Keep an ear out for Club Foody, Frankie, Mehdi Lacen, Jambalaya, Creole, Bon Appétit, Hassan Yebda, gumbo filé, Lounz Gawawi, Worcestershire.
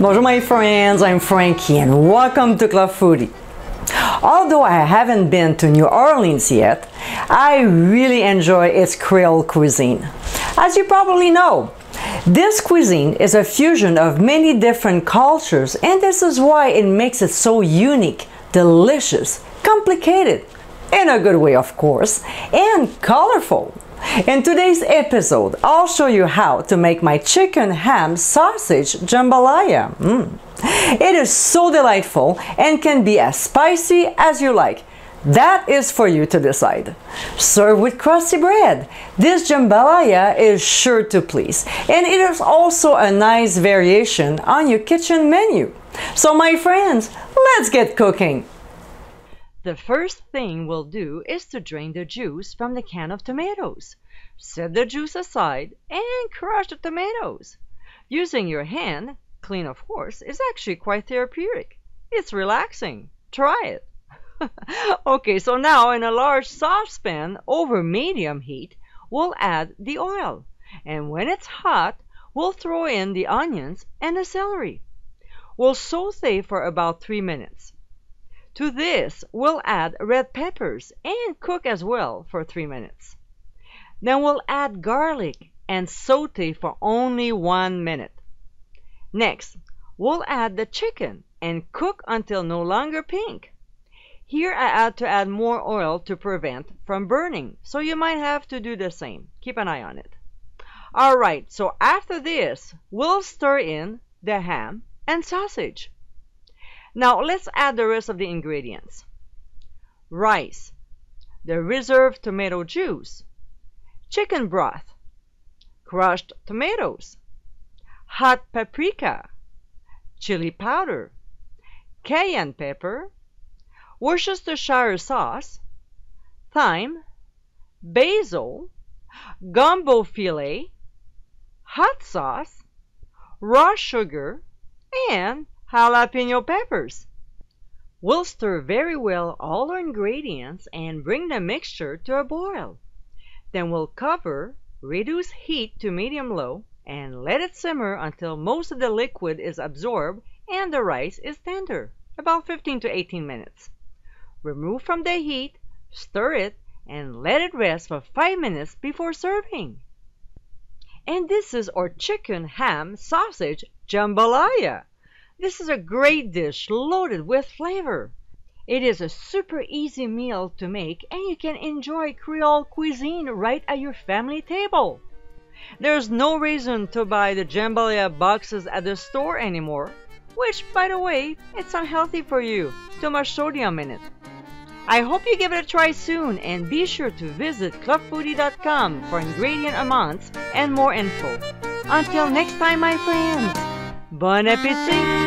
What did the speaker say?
Bonjour my friends, I'm Frankie and welcome to Club Foody. Although I haven't been to New Orleans yet, I really enjoy its Creole cuisine. As you probably know, this cuisine is a fusion of many different cultures, and this is why it makes it so unique, delicious, complicated, in a good way of course, and colorful. In today's episode, I'll show you how to make my chicken ham sausage jambalaya. It is so delightful and can be as spicy as you like. That is for you to decide. Serve with crusty bread. This jambalaya is sure to please, and it is also a nice variation on your kitchen menu. So my friends, let's get cooking. The first thing we'll do is to drain the juice from the can of tomatoes. Set the juice aside and crush the tomatoes. Using your hand, clean of course, is actually quite therapeutic. It's relaxing. Try it. Okay, so now in a large saucepan over medium heat, we'll add the oil. And when it's hot, we'll throw in the onions and the celery. We'll saute for about 3 minutes. To this, we'll add red peppers and cook as well for 3 minutes. Then we'll add garlic and sauté for only 1 minute. Next, we'll add the chicken and cook until no longer pink. Here I had to add more oil to prevent from burning, so you might have to do the same. Keep an eye on it. Alright, so after this, we'll stir in the ham and sausage. Now let's add the rest of the ingredients. Rice, the reserved tomato juice, chicken broth, crushed tomatoes, hot paprika, chili powder, cayenne pepper, Worcestershire sauce, thyme, basil, gumbo filé, hot sauce, raw sugar, and jalapeno peppers. We'll stir very well all our ingredients and bring the mixture to a boil. Then we'll cover, reduce heat to medium-low, and let it simmer until most of the liquid is absorbed and the rice is tender, about 15 to 18 minutes. Remove from the heat, stir it, and let it rest for 5 minutes before serving. And this is our chicken ham sausage jambalaya. This is a great dish loaded with flavor. It is a super easy meal to make, and you can enjoy Creole cuisine right at your family table. There's no reason to buy the jambalaya boxes at the store anymore, which, by the way, it's unhealthy for you. Too much sodium in it. I hope you give it a try soon, and be sure to visit clubfoody.com for ingredient amounts and more info. Until next time, my friends. Bon appétit!